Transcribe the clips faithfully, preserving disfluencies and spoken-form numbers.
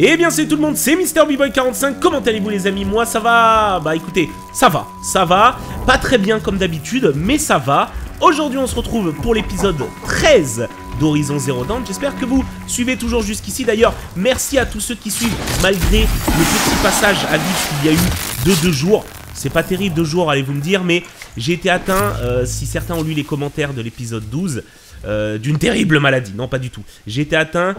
Et bien c'est tout le monde, c'est MrBboy quarante-cinq, comment allez-vous les amis? Moi ça va, bah écoutez, ça va, ça va, pas très bien comme d'habitude, mais ça va. Aujourd'hui on se retrouve pour l'épisode treize d'Horizon Zero Dawn, j'espère que vous suivez toujours jusqu'ici. D'ailleurs, merci à tous ceux qui suivent, malgré le petit passage à vide qu'il y a eu de deux jours. C'est pas terrible deux jours, allez-vous me dire, mais j'ai été atteint, euh, si certains ont lu les commentaires de l'épisode douze, Euh, d'une terrible maladie, non pas du tout. J'ai été atteint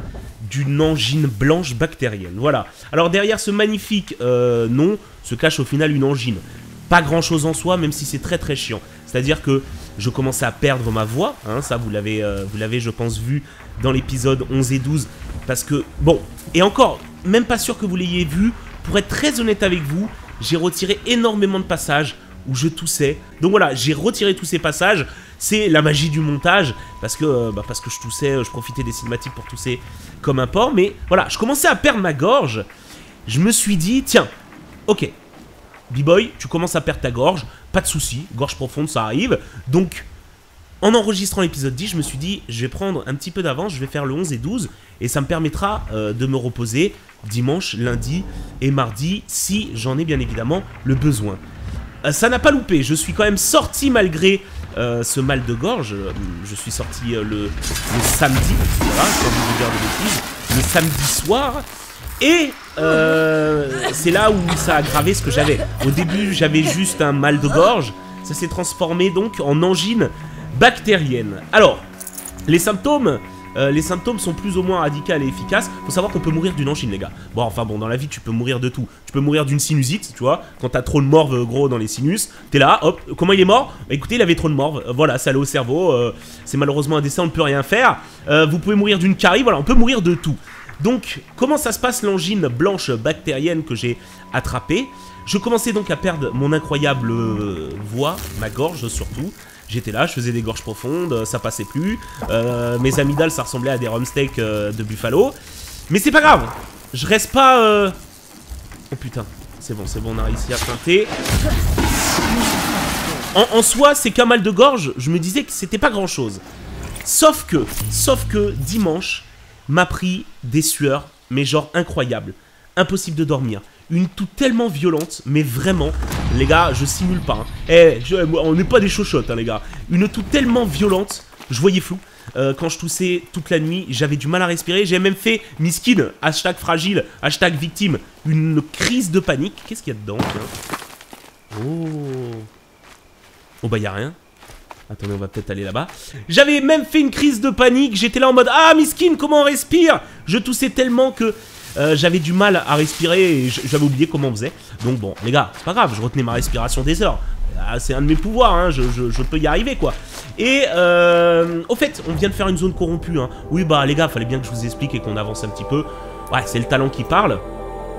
d'une angine blanche bactérienne, voilà. Alors derrière ce magnifique euh, nom se cache au final une angine. Pas grand chose en soi, même si c'est très très chiant. C'est-à-dire que je commençais à perdre ma voix, hein, ça vous l'avez, euh, vous l'avez je pense vu dans l'épisode onze et douze. Parce que, bon, et encore, même pas sûr que vous l'ayez vu. Pour être très honnête avec vous, j'ai retiré énormément de passages où je toussais. Donc voilà, j'ai retiré tous ces passages. C'est la magie du montage, parce que, bah parce que je toussais, je profitais des cinématiques pour tousser comme un porc. Mais voilà, je commençais à perdre ma gorge. Je me suis dit, tiens, ok, B-Boy, tu commences à perdre ta gorge, pas de souci, gorge profonde, ça arrive. Donc, en enregistrant l'épisode dix, je me suis dit, je vais prendre un petit peu d'avance, je vais faire le onze et douze, et ça me permettra euh, de me reposer dimanche, lundi et mardi, si j'en ai bien évidemment le besoin. Euh, ça n'a pas loupé, je suis quand même sorti malgré... Euh, ce mal de gorge, je suis sorti euh, le, le samedi, voilà, sans vous dire de bêtises, le samedi soir, et euh, c'est là où ça a aggravé ce que j'avais. Au début, j'avais juste un mal de gorge, ça s'est transformé donc en angine bactérienne. Alors, les symptômes, euh, les symptômes sont plus ou moins radicaux et efficaces. Faut savoir qu'on peut mourir d'une angine, les gars. Bon, enfin bon, dans la vie, tu peux mourir de tout. Tu peux mourir d'une sinusite, tu vois, quand t'as trop de morve, gros, dans les sinus. T'es là, hop, comment il est mort? Bah, écoutez, il avait trop de morve, euh, voilà, ça allait au cerveau, euh, c'est malheureusement un dessin, on ne peut rien faire. Euh, vous pouvez mourir d'une carie, voilà, on peut mourir de tout. Donc, comment ça se passe l'angine blanche bactérienne que j'ai attrapée? Je commençais donc à perdre mon incroyable euh, voix, ma gorge surtout. J'étais là, je faisais des gorges profondes, ça passait plus. Euh, mes amygdales, ça ressemblait à des rumsteaks euh, de buffalo. Mais c'est pas grave, je reste pas... Euh... Oh putain, c'est bon, c'est bon, on a réussi à pointer. En, en soi, c'est qu'un mal de gorge, je me disais que c'était pas grand chose. Sauf que, sauf que dimanche m'a pris des sueurs, mais genre incroyables. Impossible de dormir. Une toux tellement violente, mais vraiment, les gars, je simule pas. Hein. Eh, je, on n'est pas des chochottes, hein, les gars. Une toux tellement violente, je voyais flou. Euh, quand je toussais toute la nuit, j'avais du mal à respirer. J'ai même fait miskine, hashtag fragile, hashtag victime, une crise de panique. Qu'est-ce qu'il y a dedans? Oh. Oh bah y'a rien. Attendez, on va peut-être aller là-bas. J'avais même fait une crise de panique. J'étais là en mode ah miskine, comment on respire? Je toussais tellement que euh, j'avais du mal à respirer et j'avais oublié comment on faisait. Donc bon, les gars, c'est pas grave, je retenais ma respiration des heures. C'est un de mes pouvoirs, hein, je, je, je peux y arriver quoi. Et euh, au fait, on vient de faire une zone corrompue. Hein. Oui, bah les gars, fallait bien que je vous explique et qu'on avance un petit peu. Ouais, c'est le talent qui parle.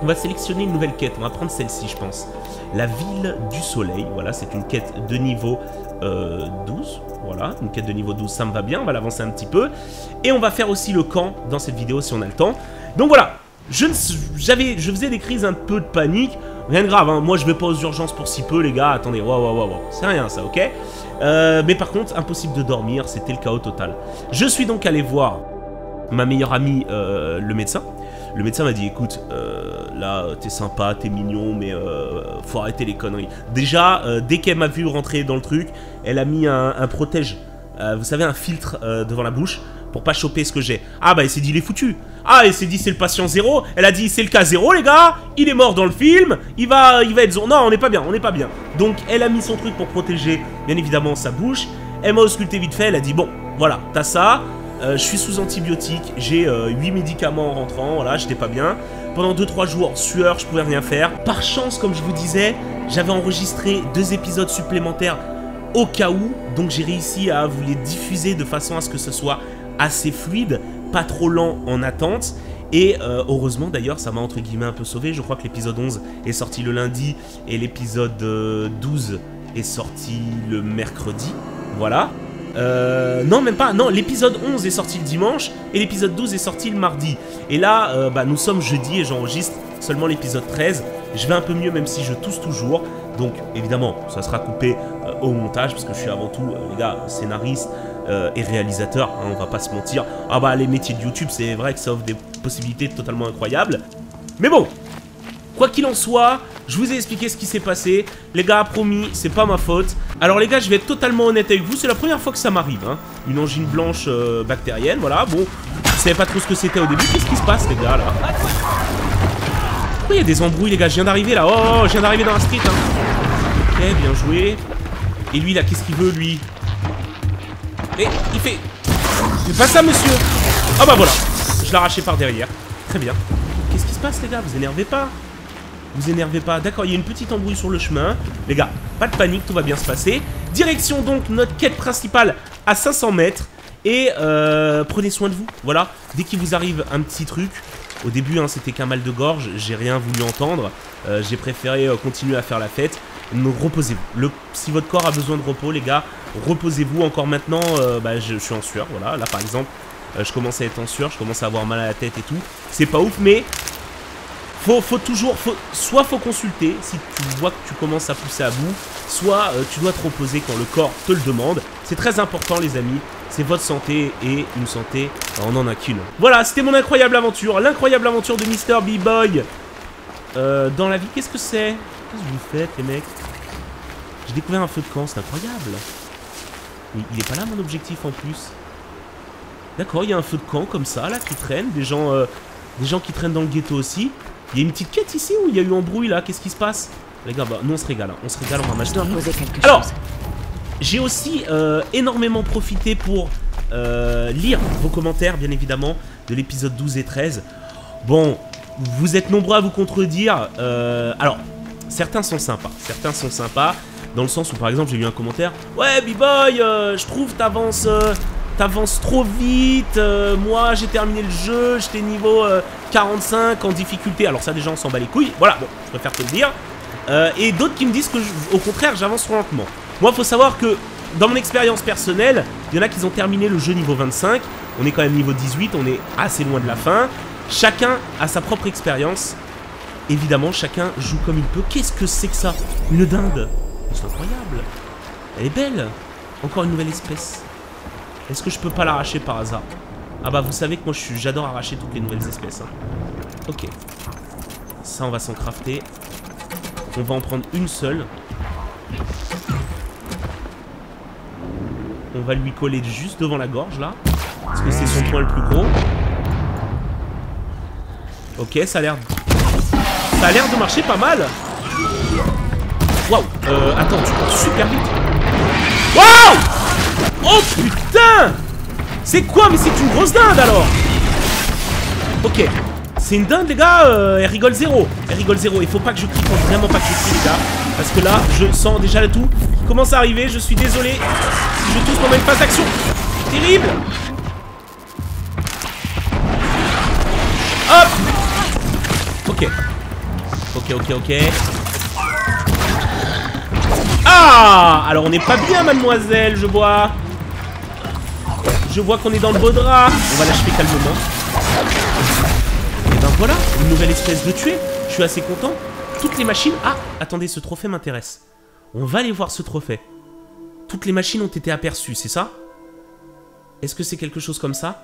On va sélectionner une nouvelle quête, on va prendre celle-ci, je pense. La ville du soleil, voilà, c'est une quête de niveau euh, douze. Voilà, une quête de niveau douze, ça me va bien, on va l'avancer un petit peu. Et on va faire aussi le camp dans cette vidéo si on a le temps. Donc voilà, je, j'avais, je faisais des crises un peu de panique. Rien de grave, hein. Moi je vais pas aux urgences pour si peu les gars, attendez, waouh waouh waouh, c'est rien ça, ok euh, mais par contre, impossible de dormir, c'était le chaos total. Je suis donc allé voir ma meilleure amie, euh, le médecin. Le médecin m'a dit, écoute, euh, là t'es sympa, t'es mignon, mais euh, faut arrêter les conneries. Déjà, euh, dès qu'elle m'a vu rentrer dans le truc, elle a mis un, un protège, euh, vous savez, un filtre euh, devant la bouche, pour pas choper ce que j'ai. Ah bah il s'est dit il est foutu. Ah il s'est dit c'est le patient zéro. Elle a dit c'est le cas zéro les gars. Il est mort dans le film. Il va, il va être zéro. Non on n'est pas bien, on n'est pas bien. Donc elle a mis son truc pour protéger bien évidemment sa bouche. Elle m'a ausculté vite fait. Elle a dit bon voilà t'as ça. Euh, je suis sous antibiotiques. J'ai euh, huit médicaments en rentrant. Voilà j'étais pas bien. Pendant deux trois jours sueur je pouvais rien faire. Par chance comme je vous disais j'avais enregistré deux épisodes supplémentaires au cas où. Donc j'ai réussi à vous les diffuser de façon à ce que ce soit assez fluide, pas trop lent en attente, et euh, heureusement d'ailleurs ça m'a entre guillemets un peu sauvé, je crois que l'épisode onze est sorti le lundi et l'épisode euh, douze est sorti le mercredi, voilà. Euh, non même pas, non l'épisode onze est sorti le dimanche et l'épisode douze est sorti le mardi, et là euh, bah, nous sommes jeudi et j'enregistre seulement l'épisode treize, je vais un peu mieux même si je tousse toujours, donc évidemment ça sera coupé euh, au montage parce que je suis avant tout, euh, les gars, scénariste, Euh, et réalisateur, hein, on va pas se mentir. Ah bah les métiers de YouTube, c'est vrai que ça offre des possibilités totalement incroyables. Mais bon, quoi qu'il en soit, je vous ai expliqué ce qui s'est passé. Les gars, promis, c'est pas ma faute. Alors les gars, je vais être totalement honnête avec vous. C'est la première fois que ça m'arrive, hein. Une angine blanche euh, bactérienne, voilà. Bon, je savais pas trop ce que c'était au début. Qu'est-ce qui se passe, les gars, là? Pourquoi il y a des embrouilles, les gars? Je viens d'arriver, là. Oh, je viens d'arriver dans la street, hein. Ok, bien joué. Et lui, là, qu'est-ce qu'il veut, lui? Et il fait... Il fait pas ça, monsieur. Ah bah voilà. Je l'arrachais par derrière. Très bien. Qu'est-ce qui se passe, les gars? Vous énervez pas. Vous énervez pas. D'accord, il y a une petite embrouille sur le chemin. Les gars, pas de panique, tout va bien se passer. Direction donc notre quête principale à cinq cents mètres. Et euh, prenez soin de vous. Voilà, dès qu'il vous arrive un petit truc... Au début, hein, c'était qu'un mal de gorge. J'ai rien voulu entendre. Euh, J'ai préféré euh, continuer à faire la fête. Donc, reposez-vous. Le... Si votre corps a besoin de repos, les gars, reposez-vous. Encore maintenant, euh, bah, je, je suis en sueur. Voilà, là, par exemple, euh, je commence à être en sueur. Je commence à avoir mal à la tête et tout. C'est pas ouf, mais... Faut, faut toujours, faut, soit faut consulter si tu vois que tu commences à pousser à bout, soit euh, tu dois te reposer quand le corps te le demande. C'est très important les amis, c'est votre santé et une santé, on en a qu'une. Voilà, c'était mon incroyable aventure, l'incroyable aventure de MrBboy. Euh, dans la vie, qu'est-ce que c'est? Qu'est-ce que vous faites les mecs? J'ai découvert un feu de camp, c'est incroyable. Il, il est pas là mon objectif en plus. D'accord, il y a un feu de camp comme ça là qui traîne, des gens, euh, des gens qui traînent dans le ghetto aussi. Il y a une petite quête ici ou il y a eu embrouille là? Qu'est-ce qui se passe? Les gars, bah nous on se régale, hein. On se régale, on va m'acheter. Alors, j'ai aussi euh, énormément profité pour euh, lire vos commentaires, bien évidemment, de l'épisode douze et treize. Bon, vous êtes nombreux à vous contredire. Euh, alors, certains sont sympas, certains sont sympas, dans le sens où par exemple j'ai eu un commentaire. Ouais, B-Boy, euh, je trouve t'avances... Euh, T'avances trop vite, euh, moi j'ai terminé le jeu, j'étais niveau euh, quarante-cinq en difficulté. Alors ça déjà on s'en bat les couilles, voilà, bon, je préfère te le dire. Euh, et d'autres qui me disent que je, au contraire j'avance trop lentement. Moi faut savoir que dans mon expérience personnelle, il y en a qui ont terminé le jeu niveau vingt-cinq. On est quand même niveau dix-huit, on est assez loin de la fin. Chacun a sa propre expérience. Évidemment chacun joue comme il peut. Qu'est-ce que c'est que ça? Une dinde? C'est incroyable. Elle est belle. Encore une nouvelle espèce. Est-ce que je peux pas l'arracher par hasard? Ah bah vous savez que moi j'adore arracher toutes les nouvelles espèces. Hein. Ok. Ça on va s'en crafter. On va en prendre une seule. On va lui coller juste devant la gorge là. Parce que c'est son point le plus gros. Ok, ça a l'air... Ça a l'air de marcher pas mal. Waouh. Attends, tu cours super vite. Waouh. Oh putain! C'est quoi? Mais c'est une grosse dinde alors! Ok, c'est une dinde les gars, euh, elle rigole zéro. Elle rigole zéro, il faut pas que je crie, faut vraiment pas que je crie les gars. Parce que là, je sens déjà le tout qui commence à arriver, je suis désolé. Si je touche pendant une phase d'action, terrible! Hop! Ok. Ok, ok, ok. Ah! Alors on n'est pas bien mademoiselle, je vois. Je vois qu'on est dans le beau drap. On va l'achever calmement. Et ben voilà, une nouvelle espèce de tuée. Je suis assez content. Toutes les machines... Ah, attendez, ce trophée m'intéresse. On va aller voir ce trophée. Toutes les machines ont été aperçues, c'est ça? Est-ce que c'est quelque chose comme ça?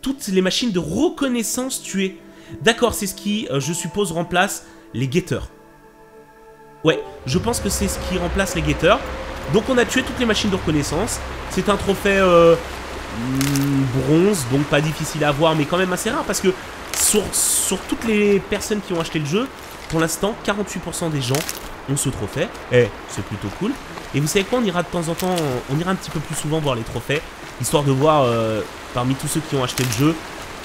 Toutes les machines de reconnaissance tuées. D'accord, c'est ce qui, euh, je suppose, remplace les guetteurs. Ouais, je pense que c'est ce qui remplace les guetteurs. Donc on a tué toutes les machines de reconnaissance. C'est un trophée euh, bronze, donc pas difficile à avoir, mais quand même assez rare. Parce que sur, sur toutes les personnes qui ont acheté le jeu, pour l'instant, quarante-huit pour cent des gens ont ce trophée. Eh, c'est plutôt cool. Et vous savez quoi, on ira de temps en temps, on ira un petit peu plus souvent voir les trophées, histoire de voir euh, parmi tous ceux qui ont acheté le jeu,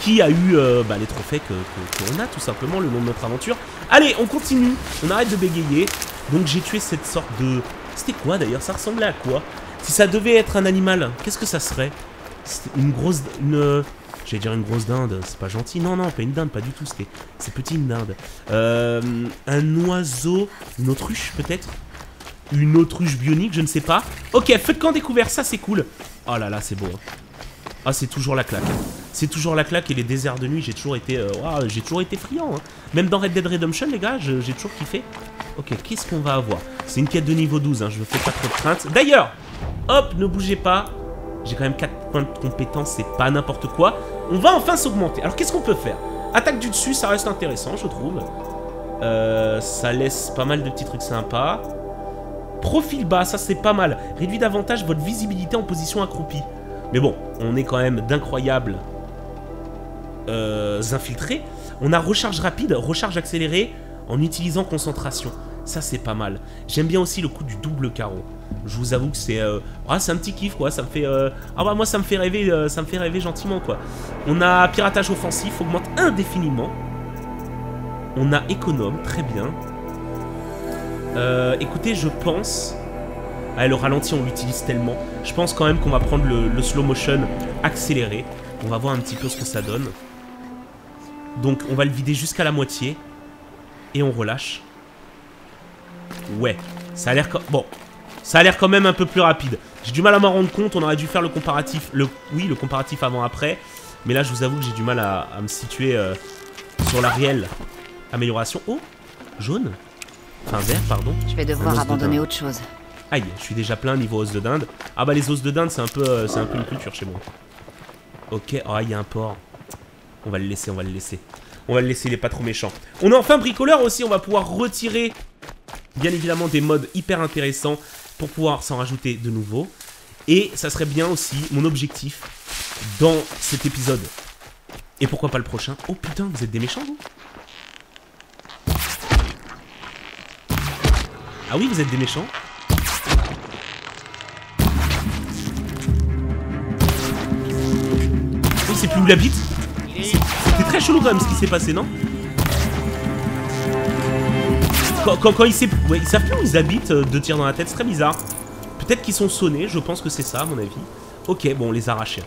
qui a eu euh, bah, les trophées que, que, que on a tout simplement le long de notre aventure. Allez, on continue, on arrête de bégayer. Donc j'ai tué cette sorte de... C'était quoi d'ailleurs? Ça ressemblait à quoi? Si ça devait être un animal, qu'est-ce que ça serait? Une grosse... Une... J'allais dire une grosse dinde, c'est pas gentil. Non, non, pas une dinde, pas du tout, c'était... C'est petit une dinde. Euh, un oiseau, une autruche peut-être? Une autruche bionique, je ne sais pas. Ok, feu de camp découvert, ça c'est cool. Oh là là, c'est beau. Hein. Ah, c'est toujours la claque. C'est toujours la claque et les déserts de nuit, j'ai toujours été... Euh, wow, j'ai toujours été friand. Hein. Même dans Red Dead Redemption, les gars, j'ai toujours kiffé. Ok, qu'est-ce qu'on va avoir? C'est une quête de niveau douze, hein, je ne fais pas trop de crainte. D'ailleurs, hop, ne bougez pas. J'ai quand même quatre points de compétence, c'est pas n'importe quoi. On va enfin s'augmenter. Alors, qu'est-ce qu'on peut faire? Attaque du dessus, ça reste intéressant, je trouve. Euh, ça laisse pas mal de petits trucs sympas. Profil bas, ça c'est pas mal. Réduit davantage votre visibilité en position accroupie. Mais bon, on est quand même d'incroyables euh, infiltrés. On a recharge rapide, recharge accélérée en utilisant concentration. Ça c'est pas mal. J'aime bien aussi le coup du double carreau. Je vous avoue que c'est euh... ah, c'est un petit kiff quoi. Ça me fait euh... ah bah moi ça me fait rêver, euh... ça me fait rêver gentiment quoi. On a piratage offensif, augmente indéfiniment. On a économe, très bien. Euh, écoutez, je pense. Ah, le ralenti on l'utilise tellement. Je pense quand même qu'on va prendre le, le slow motion accéléré. On va voir un petit peu ce que ça donne. Donc on va le vider jusqu'à la moitié et on relâche. Ouais, ça a l'air comme... Bon, ça a l'air quand même un peu plus rapide. J'ai du mal à m'en rendre compte, on aurait dû faire le comparatif... Le... Oui, le comparatif avant-après. Mais là, je vous avoue que j'ai du mal à, à me situer euh, sur la réelle amélioration. Oh, jaune. Enfin, vert, pardon. Je vais devoir abandonner autre chose. Aïe, je suis déjà plein niveau os de dinde. Ah bah, les os de dinde, c'est un peu, euh, c'est un peu une culture chez moi. Ok, oh, il y a un porc. On va le laisser, on va le laisser. On va le laisser, il est pas trop méchant. On est enfin bricoleur aussi, on va pouvoir retirer... Bien évidemment des modes hyper intéressants pour pouvoir s'en rajouter de nouveau. Et ça serait bien aussi mon objectif dans cet épisode. Et pourquoi pas le prochain. Oh putain, vous êtes des méchants vous? Ah oui, vous êtes des méchants. Oh, c'est plus où la bite. C'était très chelou quand même ce qui s'est passé, non? Quand, quand, quand ils, ouais, ils savent plus où ils habitent, euh, deux tirs dans la tête, c'est très bizarre. Peut-être qu'ils sont sonnés, je pense que c'est ça à mon avis. Ok, bon on les a arrachés.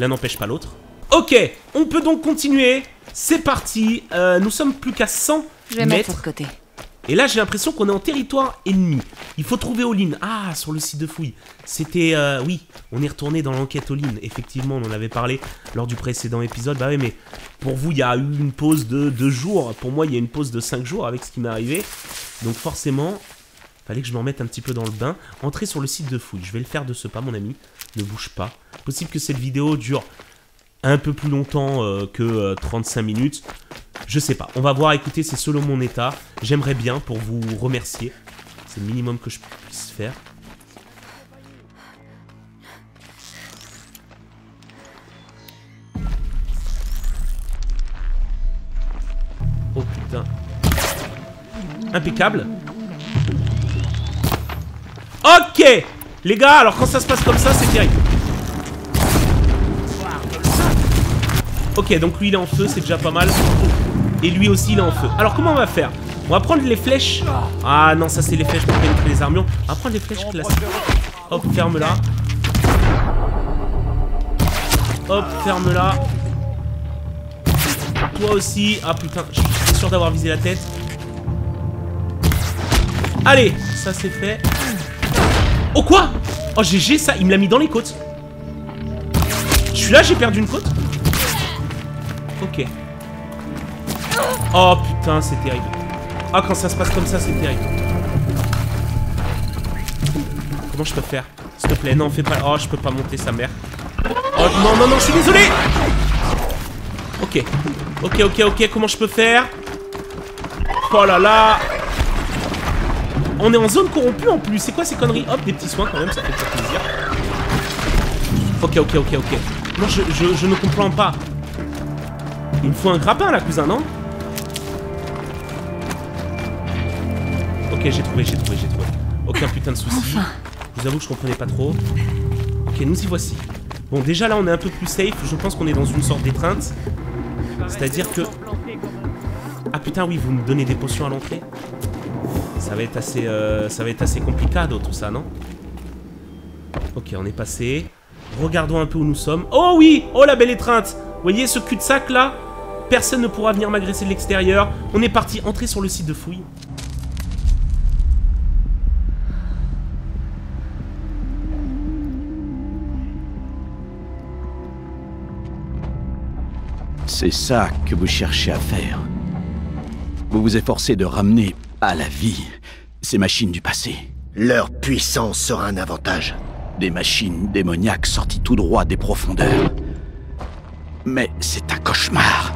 L'un n'empêche pas l'autre. Ok, on peut donc continuer. C'est parti, euh, nous sommes plus qu'à cent je vais mètres. Mettre côté. Et là j'ai l'impression qu'on est en territoire ennemi. Il faut trouver Olin. Ah, sur le site de fouille. C'était, euh, oui, on est retourné dans l'enquête Olin. Effectivement, on en avait parlé lors du précédent épisode. Bah oui, mais... Pour vous, il y a eu une pause de deux jours. Pour moi, il y a une pause de cinq jours avec ce qui m'est arrivé. Donc forcément, fallait que je m'en mette un petit peu dans le bain. Entrez sur le site de fouille. Je vais le faire de ce pas, mon ami. Ne bouge pas. Possible que cette vidéo dure un peu plus longtemps euh, que euh, trente-cinq minutes. Je sais pas. On va voir. Écoutez, c'est selon mon état. J'aimerais bien pour vous remercier. C'est le minimum que je puisse faire. Oh putain. Impeccable. Ok. Les gars, alors quand ça se passe comme ça, c'est terrible. Ok, donc lui il est en feu, c'est déjà pas mal. Et lui aussi il est en feu. Alors comment on va faire? On va prendre les flèches. Ah non, ça c'est les flèches pour pénétrer les armures. On va prendre les flèches classiques. Hop, ferme-la. Hop, ferme-la. Toi aussi. Ah putain, je suis sûr d'avoir visé la tête. Allez, ça c'est fait. Oh quoi? Oh G G ça, il me l'a mis dans les côtes. Je suis là, j'ai perdu une côte. Ok. Oh putain, c'est terrible. Ah quand ça se passe comme ça, c'est terrible. Comment je peux faire? S'il te plaît, non, fais pas... Oh, je peux pas monter sa mère. Oh non, non, non, je suis désolé. Ok. Ok, ok, ok, comment je peux faire? Oh là là. On est en zone corrompue en plus, c'est quoi ces conneries? Hop, des petits soins quand même, ça fait pas plaisir. Ok, ok, ok, ok. Non, je, je, je ne comprends pas. Il me faut un grappin là, cousin, non? Ok, j'ai trouvé, j'ai trouvé, j'ai trouvé. Aucun putain de souci. Enfin. Je vous avoue que je comprenais pas trop. Ok, nous y voici. Bon, déjà là, on est un peu plus safe. Je pense qu'on est dans une sorte d'étreinte. C'est-à-dire que... Ah putain oui, vous me donnez des potions à l'entrée. Ça va être assez euh, ça va être assez complicado tout ça, non? Ok, on est passé. Regardons un peu où nous sommes. Oh oui! Oh la belle étreinte! Vous voyez ce cul-de-sac là? Personne ne pourra venir m'agresser de l'extérieur. On est parti, entrez sur le site de fouille. C'est ça que vous cherchez à faire. Vous vous efforcez de ramener à la vie ces machines du passé. Leur puissance sera un avantage. Des machines démoniaques sorties tout droit des profondeurs. Mais c'est un cauchemar.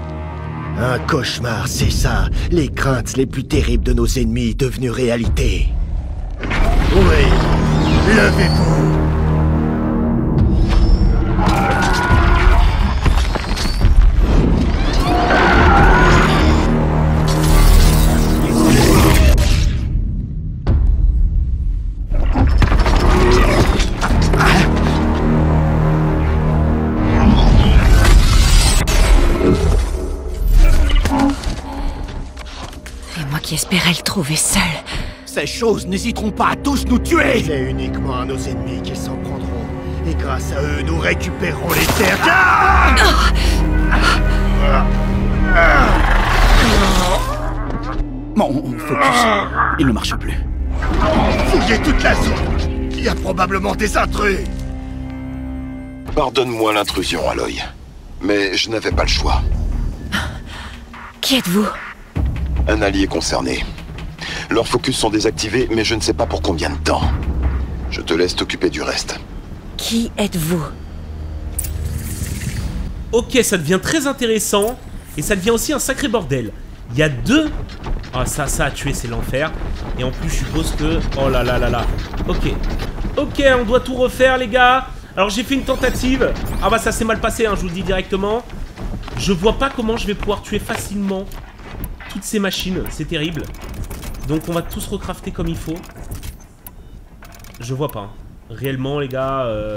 Un cauchemar, c'est ça. Les craintes les plus terribles de nos ennemis devenues réalité. Oui, levez-vous. J'espérais le trouver seul. Ces choses n'hésiteront pas à tous nous tuer. C'est uniquement à nos ennemis qu'ils s'en prendront. Et grâce à eux, nous récupérerons les terres. Ah ah ah bon, focus. Il ne marche plus. Fouillez toute la zone. Il y a probablement des intrus. Pardonne-moi l'intrusion, Aloy. Mais je n'avais pas le choix. Qui êtes-vous ? Un allié concerné. Leurs focus sont désactivés, mais je ne sais pas pour combien de temps. Je te laisse t'occuper du reste. Qui êtes-vous? Ok, ça devient très intéressant. Et ça devient aussi un sacré bordel. Il y a deux... Ah, oh, ça, ça a tué, c'est l'enfer. Et en plus, je suppose que... Oh là là là là. Ok. Ok, on doit tout refaire, les gars. Alors, j'ai fait une tentative. Ah bah, ça s'est mal passé, hein, je vous le dis directement. Je vois pas comment je vais pouvoir tuer facilement toutes ces machines, c'est terrible. Donc on va tous recrafter comme il faut. Je vois pas. Hein. Réellement les gars... Euh...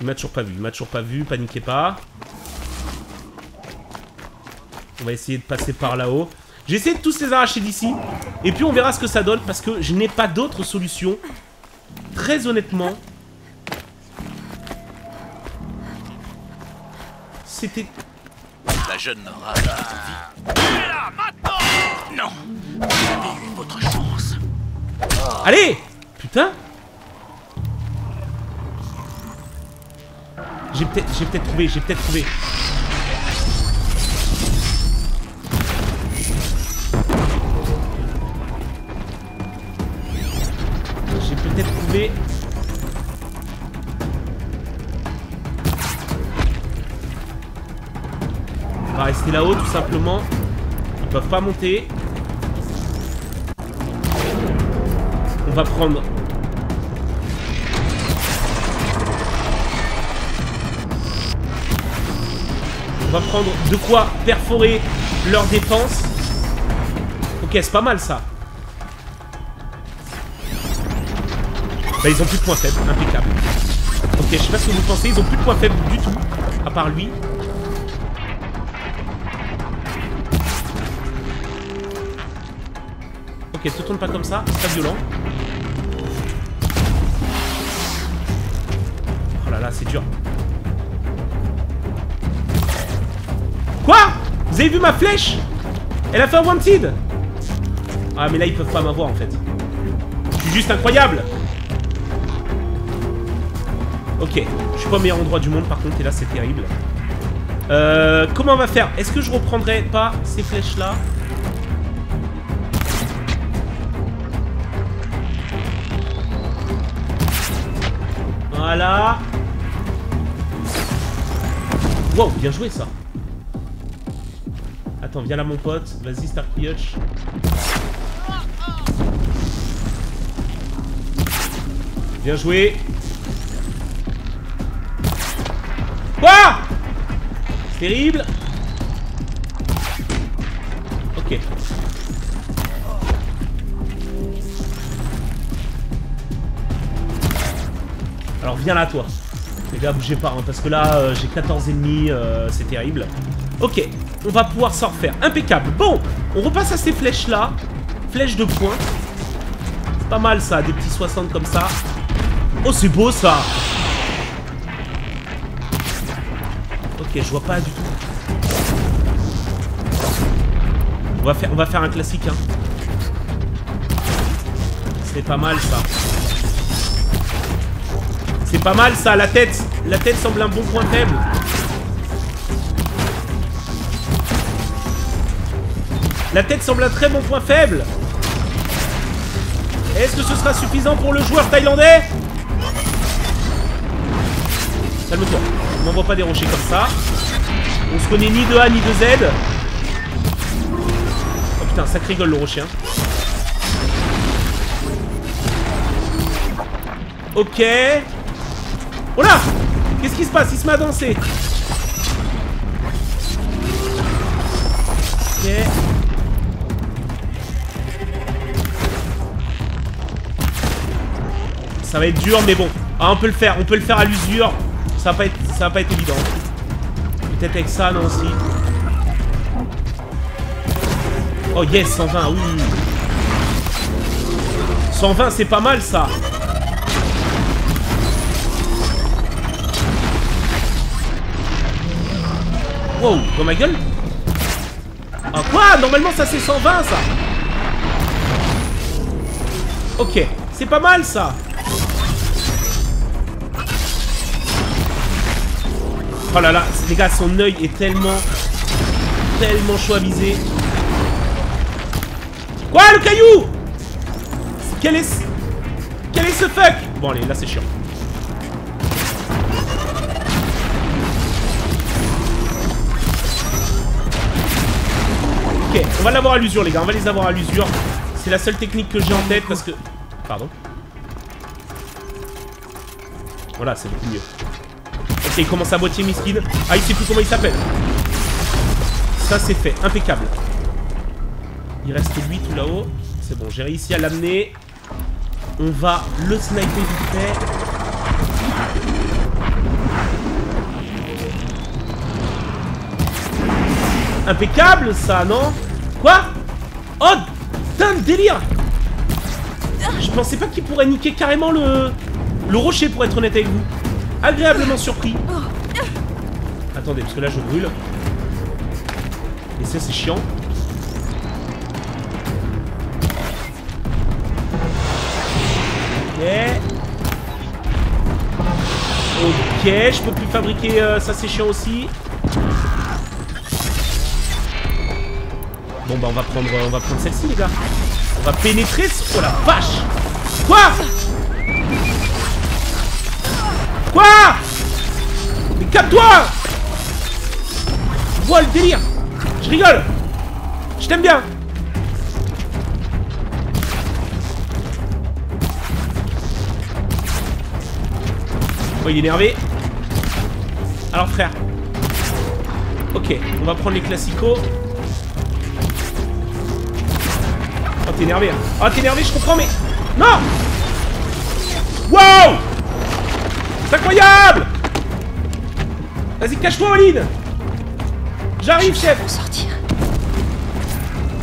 Il m'a toujours pas vu, il m'a toujours pas vu, paniquez pas. On va essayer de passer par là-haut. J'ai essayé de tous les arracher d'ici, et puis on verra ce que ça donne, parce que je n'ai pas d'autre solution. Très honnêtement. C'était... La jeune n'aura pas de vie. Là, maintenant ! Non, vous avez eu votre chance. Allez ! Putain ! J'ai peut-être, j'ai peut-être trouvé, j'ai peut-être trouvé. Trouver. On va rester là-haut tout simplement. Ils peuvent pas monter. On va prendre. On va prendre de quoi perforer leur défense. Ok, c'est pas mal ça. Bah ils ont plus de points faibles, impeccable. Ok, je sais pas ce que vous pensez, ils ont plus de points faibles du tout, à part lui. Ok, ne te tourne pas comme ça, c'est pas violent. Oh là là, c'est dur. Quoi? Vous avez vu ma flèche? Elle a fait un wanted. Ah mais là ils peuvent pas m'avoir en fait. Je suis juste incroyable. Ok, je suis pas au meilleur endroit du monde par contre, et là c'est terrible. Euh, comment on va faire? Est-ce que je reprendrai pas ces flèches-là? Voilà. Wow, bien joué ça. Attends, viens là mon pote, vas-y Starkioch. Bien joué. Quoi? Terrible. Ok. Alors viens là toi. Les gars bougez pas hein, parce que là euh, j'ai quatorze ennemis, euh, c'est terrible. Ok, on va pouvoir s'en refaire. Impeccable. Bon, on repasse à ces flèches là. Flèches de poing. Pas mal ça, des petits soixante comme ça. Oh c'est beau ça. Ok, je vois pas du tout. On va faire, on va faire un classique, hein. C'est pas mal, ça. C'est pas mal, ça. La tête, la tête semble un bon point faible. La tête semble un très bon point faible. Est-ce que ce sera suffisant pour le joueur thaïlandais? Calme-toi, on m'envoie pas des rochers comme ça. On se connaît ni de A ni de Z. Oh putain, ça rigole le rocher, hein. Ok. Oh là! Qu'est-ce qui se passe? Il se met à danser. Ok. Ça va être dur, mais bon. Ah, on peut le faire, on peut le faire à l'usure. Ça va pas être, ça va pas être évident. Peut-être avec ça, non, aussi. Oh yes, cent vingt, oui. cent vingt, c'est pas mal, ça. Wow, dans ma gueule? Ah quoi? Normalement, ça, c'est cent vingt, ça. Ok, c'est pas mal, ça. Oh là là, les gars, son œil est tellement, tellement chaud à viser. Quoi, le caillou? Quel est, ce... quel est ce fuck? Bon, allez, là, c'est chiant. Ok, on va l'avoir à l'usure, les gars, on va les avoir à l'usure. C'est la seule technique que j'ai en tête parce que... Pardon. Voilà, c'est beaucoup mieux. Ok, il commence à boiter Miskin. Ah, il sait plus comment il s'appelle. Ça, c'est fait. Impeccable. Il reste lui tout là-haut. C'est bon, j'ai réussi à l'amener. On va le sniper vite fait. Impeccable, ça, non? Quoi? Oh, putain de délire! Je pensais pas qu'il pourrait niquer carrément le... le rocher, pour être honnête avec vous. Agréablement surpris. Attendez, parce que là je brûle. Et ça c'est chiant. Ok. Ok, je peux plus fabriquer euh, ça, c'est chiant aussi. Bon bah on va prendre, euh, on va prendre celle-ci, les gars. On va pénétrer ce... Oh la vache! Quoi? Quoi? Mais calme-toi! Vois le délire! Je rigole! Je t'aime bien! Oh, il est énervé! Alors, frère! Ok, on va prendre les classicos. Oh, t'es énervé, hein! Oh, t'es énervé, je comprends, mais... Non! Wow! C'est incroyable! Vas-y, cache-toi, Olin! J'arrive, chef! Sortir.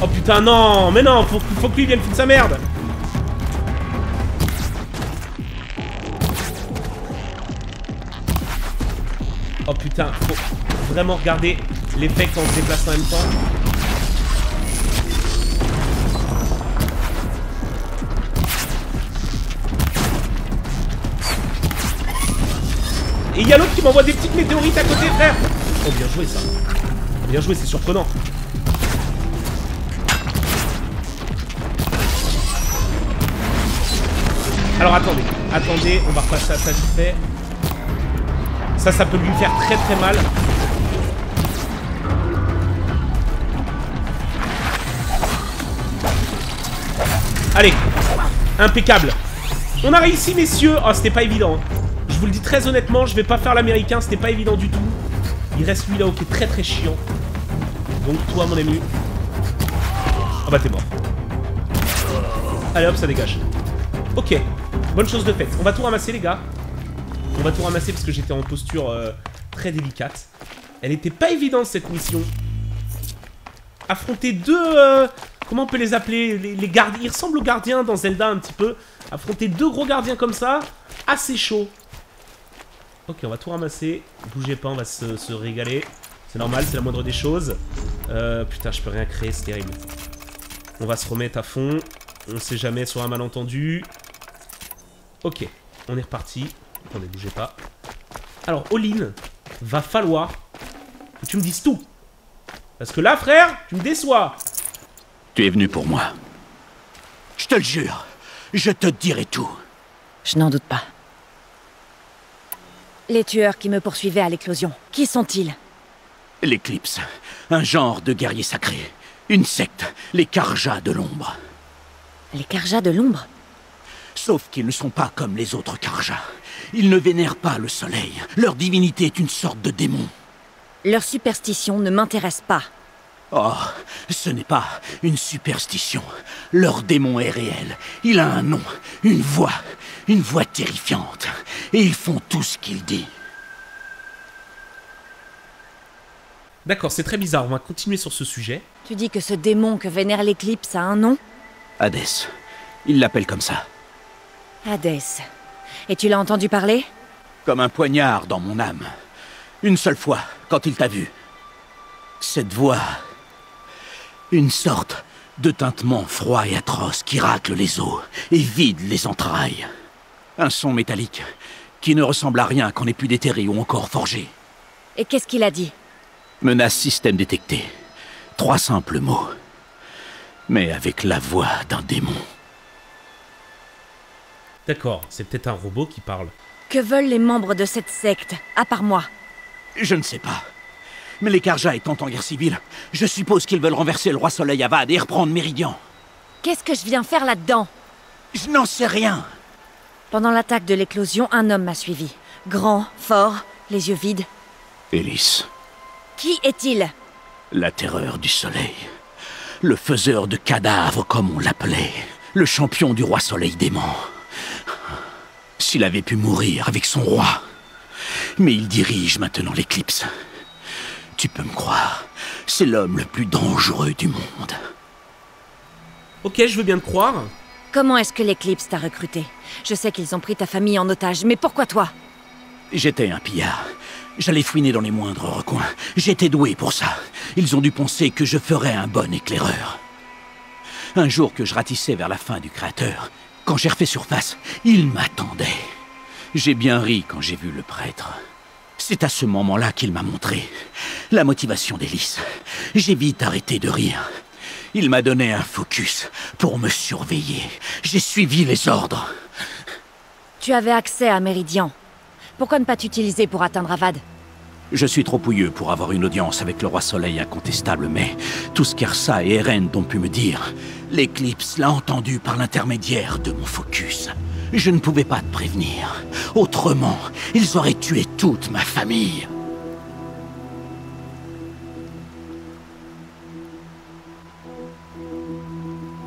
Oh putain, non! Mais non, faut, faut que lui vienne foutre sa merde! Oh putain, faut vraiment regarder l'effet quand on se déplace en même temps. Et il y a l'autre qui m'envoie des petites météorites à côté, frère. Oh, bien joué, ça. Bien joué, c'est surprenant. Alors, attendez. Attendez, on va repasser à ça vite fait. Ça, ça peut lui faire très très mal. Allez. Impeccable. On a réussi, messieurs. Oh, c'était pas évident, hein. Je vous le dis très honnêtement, je vais pas faire l'américain, c'était pas évident du tout. Il reste lui là-haut qui est très très chiant. Donc toi, mon ami. Ah bah t'es mort. Allez hop, ça dégage. Ok, bonne chose de faite. On va tout ramasser, les gars. On va tout ramasser parce que j'étais en posture euh, très délicate. Elle était pas évidente, cette mission. Affronter deux... Euh, comment on peut les appeler? Les, les gardiens. Ils ressemblent aux gardiens dans Zelda un petit peu. Affronter deux gros gardiens comme ça, assez chaud. Ok, on va tout ramasser. Bougez pas, on va se, se régaler. C'est normal, c'est la moindre des choses. Euh, putain, je peux rien créer, c'est terrible. On va se remettre à fond. On sait jamais sur un malentendu. Ok, on est reparti. Attendez, bougez pas. Alors, Olin, va falloir que tu me dises tout. Parce que là, frère, tu me déçois. Tu es venu pour moi. Je te le jure. Je te dirai tout. Je n'en doute pas. Les tueurs qui me poursuivaient à l'éclosion, qui sont-ils? L'Éclipse. Un genre de guerrier sacré. Une secte. Les Karja de l'ombre. Les Karja de l'ombre? Sauf qu'ils ne sont pas comme les autres Karja. Ils ne vénèrent pas le soleil. Leur divinité est une sorte de démon. Leur superstition ne m'intéresse pas. Oh, ce n'est pas une superstition. Leur démon est réel. Il a un nom, une voix, une voix terrifiante. Et ils font tout ce qu'il dit. D'accord, c'est très bizarre. On va continuer sur ce sujet. Tu dis que ce démon que vénère l'Éclipse a un nom? Hadès. Il l'appelle comme ça. Hadès. Et tu l'as entendu parler? Comme un poignard dans mon âme. Une seule fois, quand il t'a vu. Cette voix... Une sorte de tintement froid et atroce qui racle les os et vide les entrailles. Un son métallique qui ne ressemble à rien qu'on ait pu déterrer ou encore forger. Et qu'est-ce qu'il a dit? Menace système détecté. Trois simples mots. Mais avec la voix d'un démon. D'accord, c'est peut-être un robot qui parle. Que veulent les membres de cette secte, à part moi? Je ne sais pas. Mais les Karja étant en guerre civile, je suppose qu'ils veulent renverser le roi soleil Avad et reprendre Méridian. Qu'est-ce que je viens faire là-dedans? Je n'en sais rien. Pendant l'attaque de l'éclosion, un homme m'a suivi. Grand, fort, les yeux vides. Hélis. Qui est-il? La terreur du soleil. Le faiseur de cadavres, comme on l'appelait. Le champion du roi soleil dément. S'il avait pu mourir avec son roi. Mais il dirige maintenant l'éclipse. Tu peux me croire, c'est l'homme le plus dangereux du monde. Ok, je veux bien te croire. Comment est-ce que l'Éclipse t'a recruté? Je sais qu'ils ont pris ta famille en otage, mais pourquoi toi? J'étais un pillard. J'allais fouiner dans les moindres recoins. J'étais doué pour ça. Ils ont dû penser que je ferais un bon éclaireur. Un jour que je ratissais vers la fin du Créateur, quand j'ai refait surface, ils m'attendaient. J'ai bien ri quand j'ai vu le prêtre. C'est à ce moment-là qu'il m'a montré la motivation d'Hélice. J'ai vite arrêté de rire. Il m'a donné un focus pour me surveiller. J'ai suivi les ordres. Tu avais accès à Méridian. Pourquoi ne pas t'utiliser pour atteindre Avad? Je suis trop pouilleux pour avoir une audience avec le roi soleil incontestable, mais tout ce qu'Ersa et Eren ont pu me dire, l'éclipse l'a entendu par l'intermédiaire de mon focus. Je ne pouvais pas te prévenir. Autrement, ils auraient tué toute ma famille.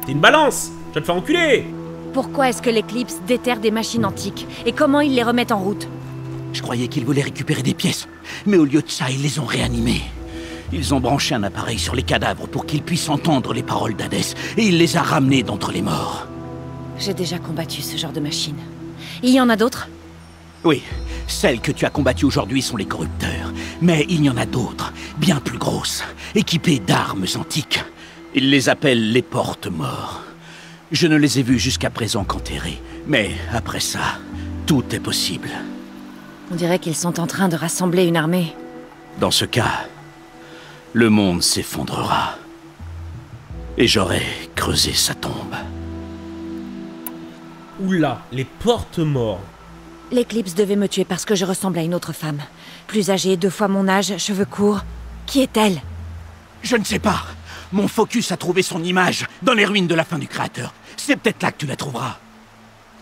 T'es une balance! Je vais te faire enculer! Pourquoi est-ce que l'éclipse déterre des machines antiques? Et comment ils les remettent en route? Je croyais qu'ils voulaient récupérer des pièces, mais au lieu de ça, ils les ont réanimées. Ils ont branché un appareil sur les cadavres pour qu'ils puissent entendre les paroles d'Hadès, et il les a ramenés d'entre les morts. J'ai déjà combattu ce genre de machine. Il y en a d'autres? Oui, celles que tu as combattues aujourd'hui sont les corrupteurs. Mais il y en a d'autres, bien plus grosses, équipées d'armes antiques. Ils les appellent les porte-morts. Je ne les ai vues jusqu'à présent qu'enterrées. Mais après ça, tout est possible. On dirait qu'ils sont en train de rassembler une armée. Dans ce cas, le monde s'effondrera. Et j'aurai creusé sa tombe. Oula, les porte-morts. L'éclipse devait me tuer parce que je ressemble à une autre femme. Plus âgée, deux fois mon âge, cheveux courts. Qui est-elle? Je ne sais pas. Mon focus a trouvé son image dans les ruines de la fin du Créateur. C'est peut-être là que tu la trouveras.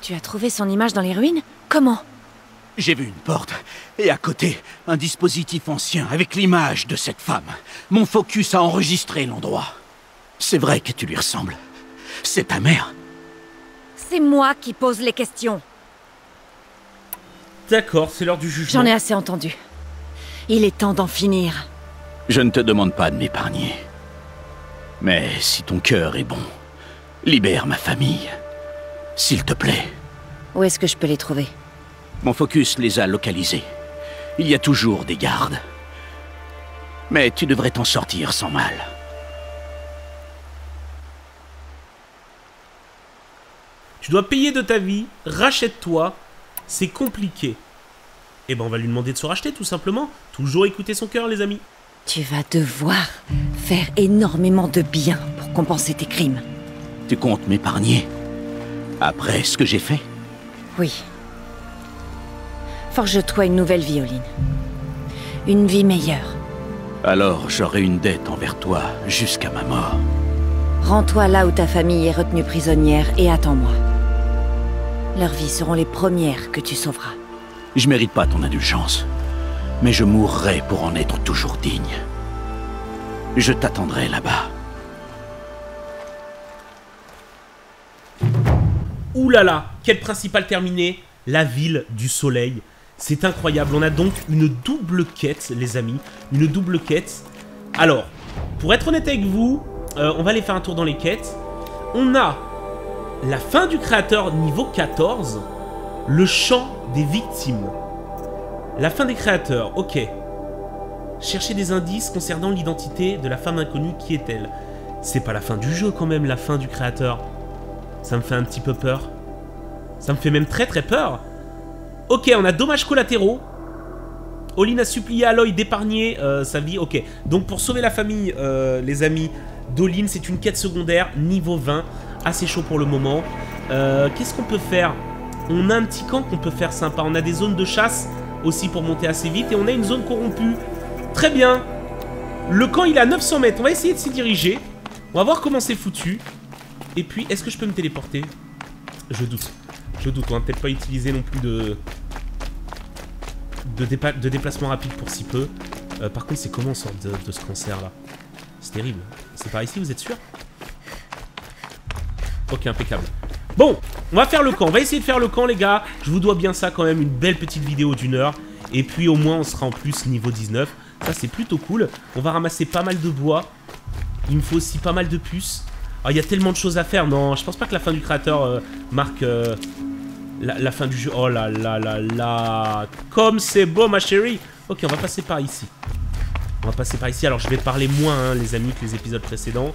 Tu as trouvé son image dans les ruines? Comment? J'ai vu une porte, et à côté, un dispositif ancien avec l'image de cette femme. Mon focus a enregistré l'endroit. C'est vrai que tu lui ressembles. C'est ta mère. C'est moi qui pose les questions. D'accord, c'est l'heure du jugement. J'en ai assez entendu. Il est temps d'en finir. Je ne te demande pas de m'épargner. Mais si ton cœur est bon, libère ma famille. S'il te plaît. Où est-ce que je peux les trouver? Mon focus les a localisés. Il y a toujours des gardes. Mais tu devrais t'en sortir sans mal. Tu dois payer de ta vie, rachète-toi, c'est compliqué. Eh ben on va lui demander de se racheter tout simplement. Toujours écouter son cœur les amis. Tu vas devoir faire énormément de bien pour compenser tes crimes. Tu comptes m'épargner? Après ce que j'ai fait? Oui. Forge-toi une nouvelle vie, Olin. Une vie meilleure. Alors j'aurai une dette envers toi jusqu'à ma mort. Rends-toi là où ta famille est retenue prisonnière et attends-moi. Leurs vies seront les premières que tu sauveras. Je mérite pas ton indulgence, mais je mourrai pour en être toujours digne. Je t'attendrai là-bas. Ouh là là, quête principale terminée, la ville du soleil. C'est incroyable, on a donc une double quête, les amis. Une double quête. Alors, pour être honnête avec vous, euh, on va aller faire un tour dans les quêtes. On a la fin du créateur niveau quatorze, le champ des victimes. La fin des créateurs, ok. Chercher des indices concernant l'identité de la femme inconnue, qui est-elle? C'est pas la fin du jeu quand même, la fin du créateur. Ça me fait un petit peu peur. Ça me fait même très très peur. Ok, on a dommages collatéraux. Olin a supplié Aloy d'épargner euh, sa vie. Ok, donc pour sauver la famille, euh, les amis, d'Olin, c'est une quête secondaire niveau vingt. Assez chaud pour le moment. Euh, Qu'est-ce qu'on peut faire? On a un petit camp qu'on peut faire sympa. On a des zones de chasse aussi pour monter assez vite. Et on a une zone corrompue. Très bien. Le camp, il est à neuf cents mètres. On va essayer de s'y diriger. On va voir comment c'est foutu. Et puis, est-ce que je peux me téléporter? Je doute. Je doute, on va peut-être pas utiliser non plus de de, dépa... de déplacement rapide pour si peu. Euh, par contre, c'est comment on sort de, de ce cancer là? C'est terrible. C'est par ici, vous êtes sûr? Ok, impeccable. Bon, on va faire le camp. On va essayer de faire le camp, les gars. Je vous dois bien ça quand même, une belle petite vidéo d'une heure. Et puis au moins, on sera en plus niveau dix-neuf. Ça, c'est plutôt cool. On va ramasser pas mal de bois. Il me faut aussi pas mal de puces. Alors, il y a tellement de choses à faire. Non, je pense pas que la fin du créateur euh, marque... Euh... La, la fin du jeu. Oh là là là là. Comme c'est beau, ma chérie. Ok, on va passer par ici. On va passer par ici. Alors, je vais parler moins, hein, les amis, que les épisodes précédents.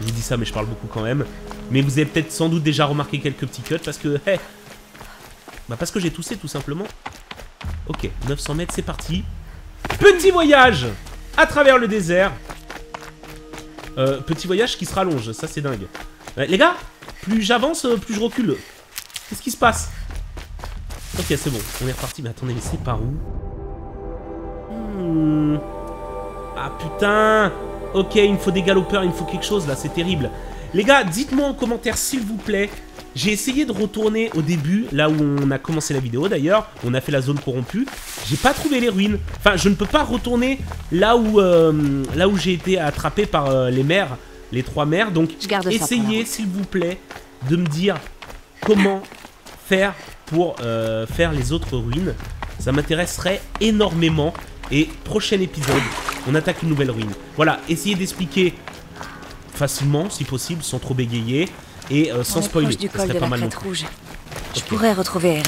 Je vous dis ça, mais je parle beaucoup quand même. Mais vous avez peut-être sans doute déjà remarqué quelques petits cuts parce que... Hey, bah parce que j'ai toussé, tout simplement. Ok, neuf cents mètres, c'est parti. Petit voyage à travers le désert. Euh, petit voyage qui se rallonge. Ça, c'est dingue. Ouais, les gars, plus j'avance, plus je recule. Qu'est-ce qui se passe? Ok, c'est bon, on est reparti. Mais attendez, mais c'est par où? hmm. Ah putain. Ok, il me faut des galopeurs, il me faut quelque chose là, c'est terrible. Les gars, dites-moi en commentaire s'il vous plaît. J'ai essayé de retourner au début, là où on a commencé la vidéo d'ailleurs. On a fait la zone corrompue. J'ai pas trouvé les ruines. Enfin, je ne peux pas retourner là où, euh, là où j'ai été attrapé par euh, les mers, les trois mers. Donc, essayez s'il vous plaît de me dire comment faire pour euh, faire les autres ruines. Ça m'intéresserait énormément. Et prochain épisode, on attaque une nouvelle ruine. Voilà, essayez d'expliquer facilement, si possible, sans trop bégayer et euh, sans spoiler. Du col ça serait pas mal. Rouge. Okay. Je pourrais retrouver R M.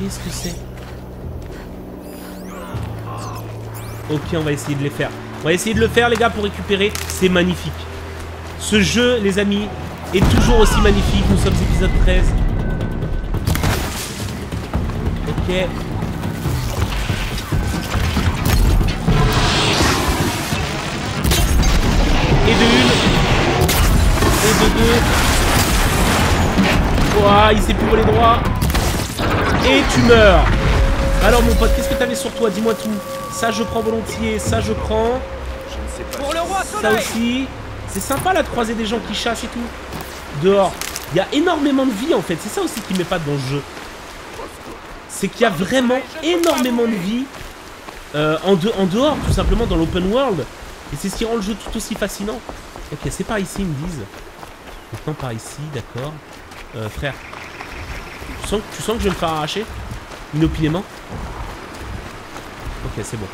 Qu'est-ce que c'est? Ok, on va essayer de les faire. On va essayer de le faire, les gars, pour récupérer. C'est magnifique. Ce jeu, les amis, est toujours aussi magnifique. Nous sommes épisode treize. Ok. Et de une. Et de deux. Ouah, il s'est plus volé droit. Et tu meurs. Alors mon pote, qu'est-ce que t'avais sur toi? Dis-moi tout. Ça je prends volontiers, ça je prends. Je ne sais pas. Pour le roi soleil. Ça aussi. C'est sympa là de croiser des gens qui chassent et tout. Dehors. Il y a énormément de vie en fait. C'est ça aussi qui met pas dans le jeu. C'est qu'il y a vraiment énormément de vie euh, en, de, en dehors, tout simplement, dans l'open world. Et c'est ce qui rend le jeu tout aussi fascinant. Ok, c'est par ici, ils me disent. Maintenant par ici, d'accord. Euh, frère, tu sens, tu sens que je vais me faire arracher? Inopinément? Ok, c'est bon.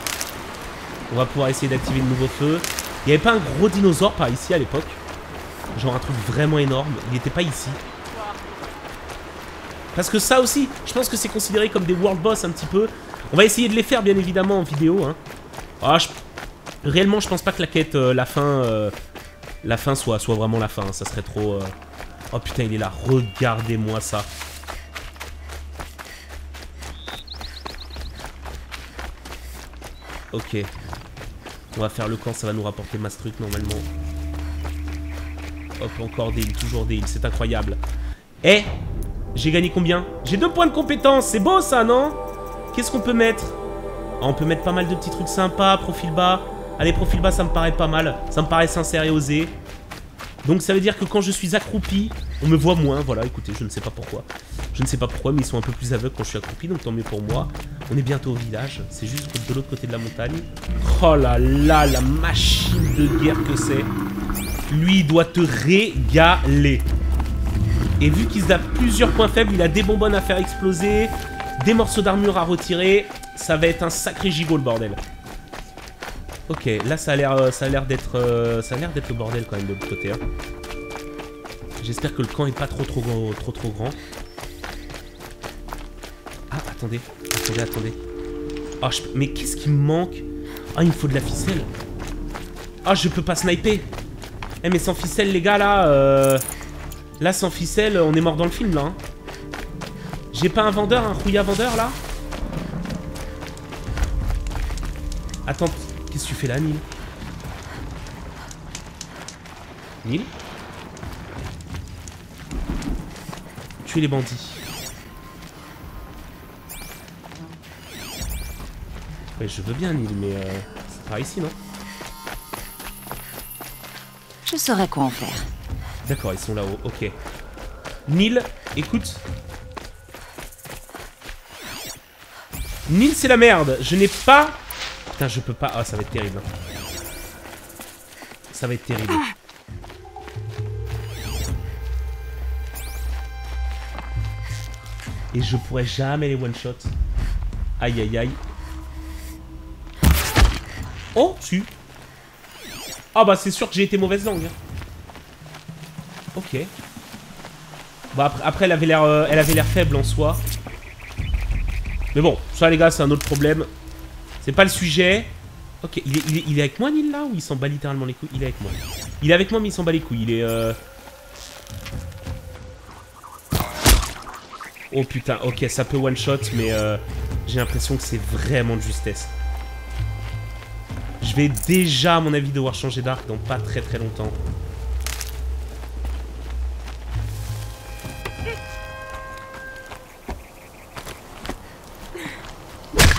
On va pouvoir essayer d'activer de nouveaux feux. Il n'y avait pas un gros dinosaure par ici à l'époque? Genre un truc vraiment énorme. Il n'était pas ici. Parce que ça aussi, je pense que c'est considéré comme des world boss un petit peu. On va essayer de les faire bien évidemment en vidéo. Hein. Ah, je... Réellement, je pense pas que la quête, euh, la fin, euh, la fin soit, soit vraiment la fin. Hein. Ça serait trop... Euh... Oh putain, il est là. Regardez-moi ça. Ok. On va faire le camp, ça va nous rapporter masse truc normalement. Hop, encore des heals, toujours des heals, c'est incroyable. Eh, j'ai gagné combien? J'ai deux points de compétence, c'est beau ça, non? Qu'est-ce qu'on peut mettre? Ah, on peut mettre pas mal de petits trucs sympas, profil bas. Allez, profil bas, ça me paraît pas mal, ça me paraît sincère et osé. Donc ça veut dire que quand je suis accroupi, on me voit moins, voilà, écoutez, je ne sais pas pourquoi. Je ne sais pas pourquoi, mais ils sont un peu plus aveugles quand je suis accroupi, donc tant mieux pour moi. On est bientôt au village, c'est juste de l'autre côté de la montagne. Oh là là, la machine de guerre que c'est. Lui, il doit te régaler. Et vu qu'il a plusieurs points faibles, il a des bonbonnes à faire exploser, des morceaux d'armure à retirer, ça va être un sacré gigot le bordel. Ok, là ça a l'air euh, d'être euh, le bordel quand même de l'autre côté. Hein. J'espère que le camp est pas trop trop, trop trop trop grand. Ah, attendez, attendez, attendez. Oh, je... Mais qu'est-ce qui me manque? Ah, il me faut de la ficelle. Ah, je peux pas sniper. Eh, mais sans ficelle, les gars, là... Euh... Là, sans ficelle, on est mort dans le film, là. Hein. J'ai pas un vendeur, un rouillard vendeur, là? Attends... Qu'est-ce que tu fais là, Nil? Nil? Tuer les bandits. Ouais, je veux bien, Nil, mais euh, c'est par ici, non? Je saurais quoi en faire. D'accord, ils sont là-haut, ok. Nil, écoute. Nil, c'est la merde. Je n'ai pas... Putain, je peux pas... Ah, ça va être terrible. Ça va être terrible. Et je pourrais jamais les one-shot. Aïe, aïe, aïe. Oh, tu... Ah bah, c'est sûr que j'ai été mauvaise langue. Ok. Bah, après, après elle avait l'air euh, elle avait l'air faible en soi. Mais bon, ça, les gars, c'est un autre problème. C'est pas le sujet. Ok, il est, il est, il est avec moi, Nil, là? Ou il s'en bat littéralement les couilles? Il est avec moi. Il est avec moi, mais il s'en bat les couilles. Il est... Euh... Oh, putain. Ok, ça peut one-shot, mais euh, j'ai l'impression que c'est vraiment de justesse. Je vais déjà, à mon avis, devoir changer d'arc dans pas très très longtemps.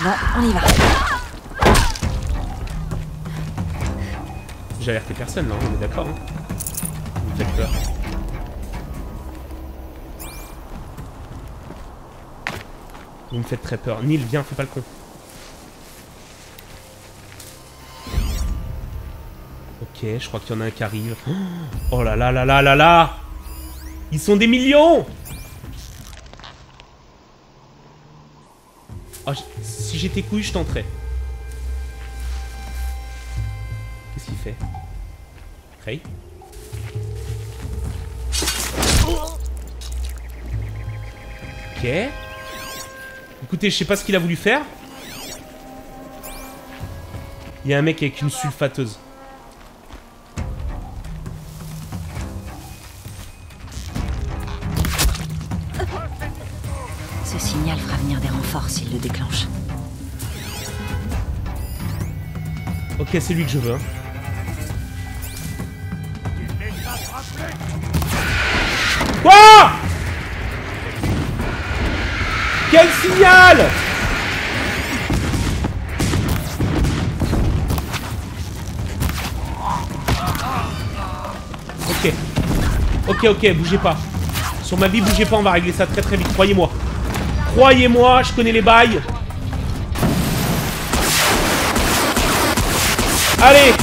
Bon, on y va. J'ai alerté personne, non? On est d'accord, hein? Vous me faites peur. Vous me faites très peur. Nil, viens, fais pas le con. Ok, je crois qu'il y en a un qui arrive. Oh là là là là là là! Ils sont des millions! Oh, si j'étais couille, je tenterais. Qu'est-ce qu'il fait? Ray? Ok. Écoutez, je sais pas ce qu'il a voulu faire. Il y a un mec avec une sulfateuse. Ok, c'est lui que je veux. Hein. Quoi? Quel signal? Ok. Ok, ok, bougez pas. Sur ma vie, bougez pas, on va régler ça très très vite, croyez-moi. Croyez-moi, je connais les bails. Allez!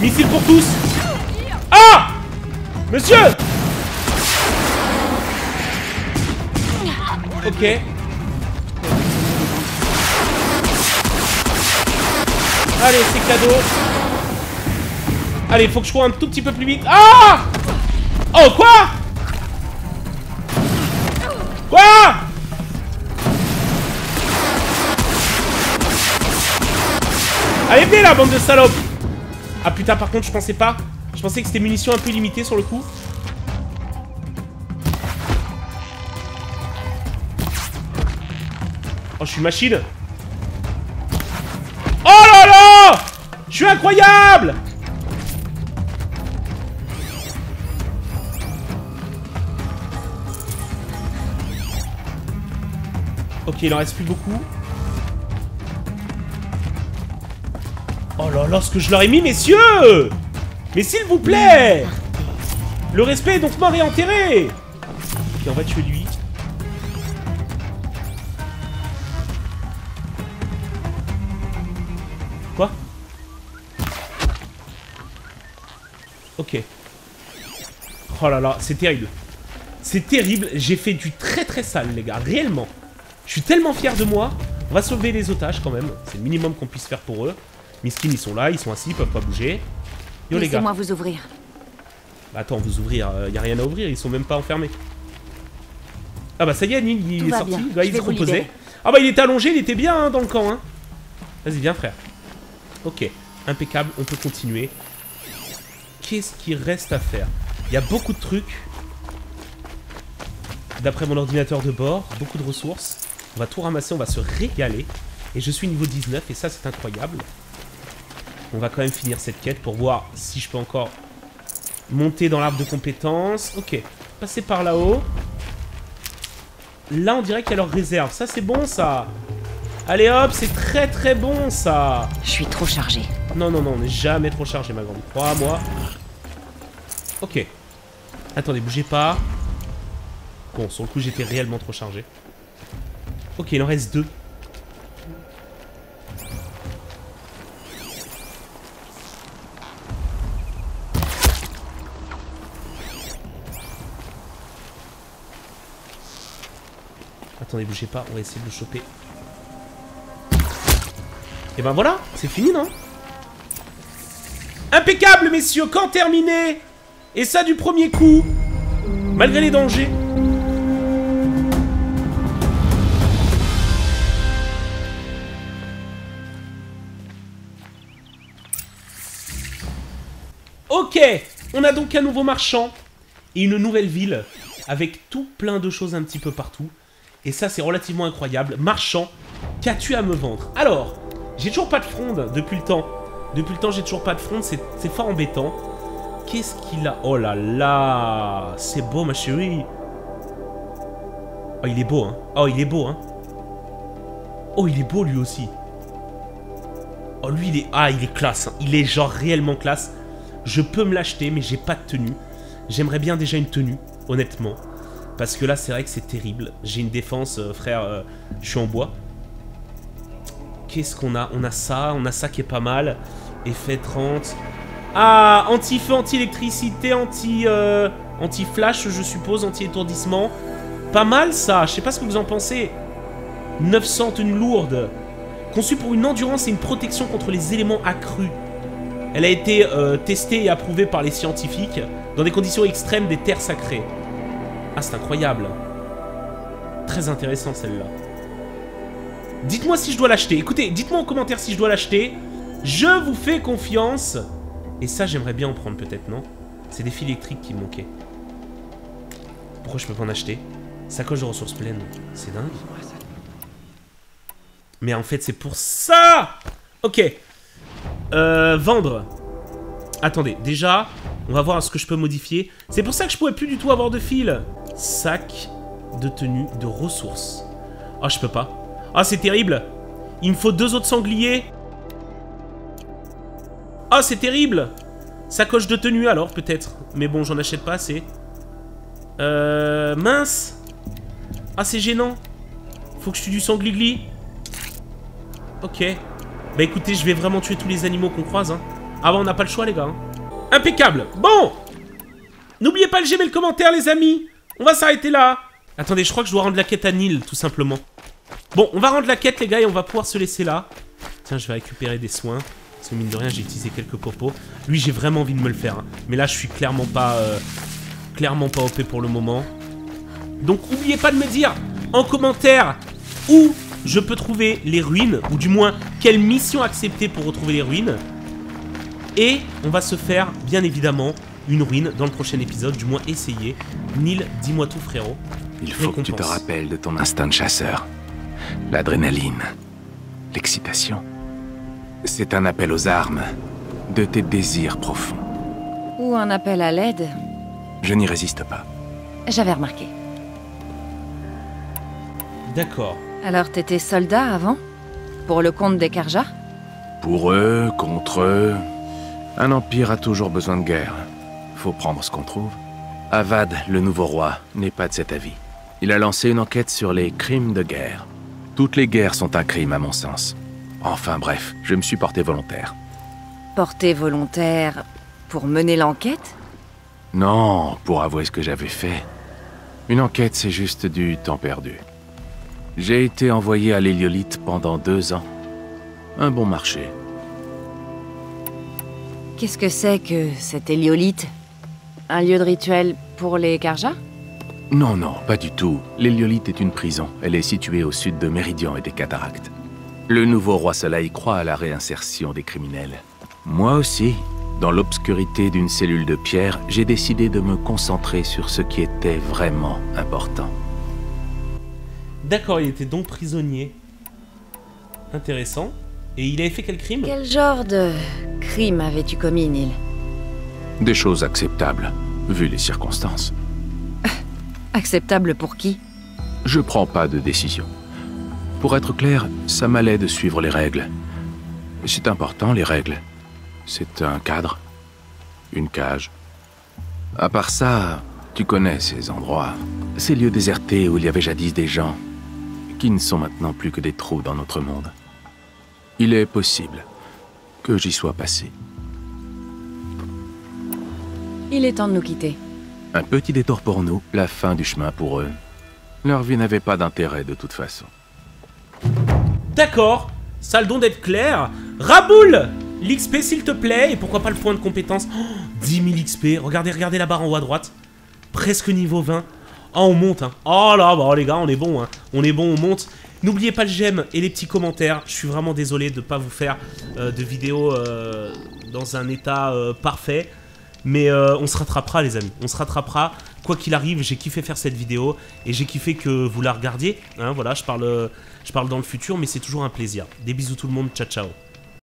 Missile pour tous! Ah! Monsieur! Ok. Allez, c'est cadeau. Allez, faut que je cours un tout petit peu plus vite. Ah! Oh, quoi? Quoi? Allez, venez là, bande de salopes! Ah putain, par contre, je pensais pas. Je pensais que c'était munitions un peu limitées sur le coup. Oh, je suis machine! Oh là là! Je suis incroyable! Ok, il en reste plus beaucoup. Oh là là, ce que je leur ai mis, messieurs! Mais s'il vous plaît! Le respect est donc mort et enterré! Ok, on va tuer lui. Quoi? Ok. Oh là là, c'est terrible. C'est terrible, j'ai fait du très très sale, les gars, réellement. Je suis tellement fier de moi. On va sauver les otages quand même, c'est le minimum qu'on puisse faire pour eux. Miskins, ils sont là, ils sont assis, ils peuvent pas bouger. Yo les gars. Laissez-moi vous ouvrir. Bah attends, vous ouvrir, euh, y a rien à ouvrir, ils sont même pas enfermés. Ah bah ça y est, Nil, il est sorti, là, il se reposait. Ah bah il était allongé, il était bien hein, dans le camp. Hein. Vas-y, viens frère. Ok, impeccable, on peut continuer. Qu'est-ce qu'il reste à faire? Il y a beaucoup de trucs. D'après mon ordinateur de bord, beaucoup de ressources. On va tout ramasser, on va se régaler. Et je suis niveau dix-neuf et ça c'est incroyable. On va quand même finir cette quête pour voir si je peux encore monter dans l'arbre de compétences. Ok, passer par là-haut. Là on dirait qu'il y a leur réserve. Ça c'est bon ça. Allez hop, c'est très très bon ça. Je suis trop chargé. Non, non, non, on n'est jamais trop chargé ma grande. Crois-moi. Ok. Attendez, bougez pas. Bon, sur le coup j'étais réellement trop chargé. Ok, il en reste deux. Attendez, bougez pas, on va essayer de le choper. Et ben voilà, c'est fini, non? Impeccable, messieurs, quand terminé! Et ça du premier coup, malgré les dangers. Ok, on a donc un nouveau marchand et une nouvelle ville avec tout plein de choses un petit peu partout. Et ça, c'est relativement incroyable. Marchand, qu'as-tu à me vendre? Alors, j'ai toujours pas de fronde depuis le temps. Depuis le temps, j'ai toujours pas de fronde. C'est fort embêtant. Qu'est-ce qu'il a? Oh là là! C'est beau, ma chérie! Oh, il est beau, hein! Oh, il est beau, hein! Oh, il est beau, lui aussi! Oh, lui, il est... Ah, il est classe, hein. Il est genre réellement classe. Je peux me l'acheter, mais j'ai pas de tenue. J'aimerais bien déjà une tenue, honnêtement. Parce que là, c'est vrai que c'est terrible. J'ai une défense, euh, frère, euh, je suis en bois. Qu'est-ce qu'on a? On a ça, on a ça qui est pas mal. Effet trente. Ah, anti-feu, anti-électricité, anti-flash, euh, anti je suppose, anti-étourdissement. Pas mal, ça. Je sais pas ce que vous en pensez. neuf cents tenues lourdes. Conçue pour une endurance et une protection contre les éléments accrus. Elle a été euh, testée et approuvée par les scientifiques dans des conditions extrêmes des terres sacrées. Ah, c'est incroyable. Très intéressant celle-là. Dites-moi si je dois l'acheter. Écoutez, dites-moi en commentaire si je dois l'acheter. Je vous fais confiance. Et ça, j'aimerais bien en prendre peut-être, non? C'est des fils électriques qui me manquaient. Pourquoi je peux pas en acheter? Sacoche de ressources pleines. C'est dingue. Mais en fait, c'est pour ça. Ok. Euh, vendre. Attendez, déjà... On va voir ce que je peux modifier. C'est pour ça que je pourrais plus du tout avoir de fil. Sac de tenue de ressources. Ah, oh, je peux pas. Ah, oh, c'est terrible. Il me faut deux autres sangliers. Ah, oh, c'est terrible. Sacoche de tenue alors, peut-être. Mais bon, j'en achète pas assez. Euh... Mince. Ah, c'est gênant. Faut que je tue du sangligli. Ok. Bah écoutez, je vais vraiment tuer tous les animaux qu'on croise. Hein. Ah bah, on n'a pas le choix, les gars. Hein. Impeccable. Bon. N'oubliez pas le j'aime et le commentaire, les amis. On va s'arrêter là. Attendez, je crois que je dois rendre la quête à Nil, tout simplement. Bon, on va rendre la quête, les gars, et on va pouvoir se laisser là. Tiens, je vais récupérer des soins. Parce que mine de rien, j'ai utilisé quelques popos. Lui, j'ai vraiment envie de me le faire. Hein. Mais là, je suis clairement pas... Euh, clairement pas O P pour le moment. Donc, n'oubliez pas de me dire en commentaire où je peux trouver les ruines. Ou du moins, quelle mission accepter pour retrouver les ruines. Et on va se faire, bien évidemment, une ruine dans le prochain épisode, du moins essayer. Nil, dis-moi tout, frérot. Il faut récompense. Que tu te rappelles de ton instinct de chasseur. L'adrénaline, l'excitation. C'est un appel aux armes, de tes désirs profonds. Ou un appel à l'aide. Je n'y résiste pas. J'avais remarqué. D'accord. Alors t'étais soldat avant? Pour le compte des Karja? Pour eux, contre eux... Un empire a toujours besoin de guerre. Faut prendre ce qu'on trouve. Avad, le nouveau roi, n'est pas de cet avis. Il a lancé une enquête sur les crimes de guerre. Toutes les guerres sont un crime à mon sens. Enfin bref, je me suis porté volontaire. Porté volontaire pour mener l'enquête? Non, pour avouer ce que j'avais fait. Une enquête, c'est juste du temps perdu. J'ai été envoyé à l'Héliolite pendant deux ans. Un bon marché. Qu'est-ce que c'est que cet Héliolite? Un lieu de rituel pour les Karja? Non, non, pas du tout. L'Héliolite est une prison. Elle est située au sud de Méridian et des Cataractes. Le nouveau roi Soleil croit à la réinsertion des criminels. Moi aussi. Dans l'obscurité d'une cellule de pierre, j'ai décidé de me concentrer sur ce qui était vraiment important. D'accord, il était donc prisonnier. Intéressant. Et il avait fait quel crime? Quel genre de crime avais-tu commis, Nil? Des choses acceptables, vu les circonstances. Acceptables pour qui? Je prends pas de décision. Pour être clair, ça m'allait de suivre les règles. C'est important, les règles. C'est un cadre, une cage. À part ça, tu connais ces endroits, ces lieux désertés où il y avait jadis des gens, qui ne sont maintenant plus que des trous dans notre monde. Il est possible que j'y sois passé. Il est temps de nous quitter. Un petit détour pour nous, la fin du chemin pour eux. Leur vie n'avait pas d'intérêt de toute façon. D'accord, ça a le don d'être clair. Raboul! L'X P s'il te plaît, et pourquoi pas le point de compétence. Oh, dix mille X P, regardez, regardez la barre en haut à droite. Presque niveau vingt. Ah, on monte, hein. Oh là, bah les gars, on est bon, hein. On est bon, on monte. N'oubliez pas le j'aime et les petits commentaires. Je suis vraiment désolé de ne pas vous faire euh, de vidéos euh, dans un état euh, parfait. Mais euh, on se rattrapera, les amis. On se rattrapera. Quoi qu'il arrive, j'ai kiffé faire cette vidéo. Et j'ai kiffé que vous la regardiez. Hein, voilà, je parle, je parle dans le futur, mais c'est toujours un plaisir. Des bisous tout le monde, ciao, ciao.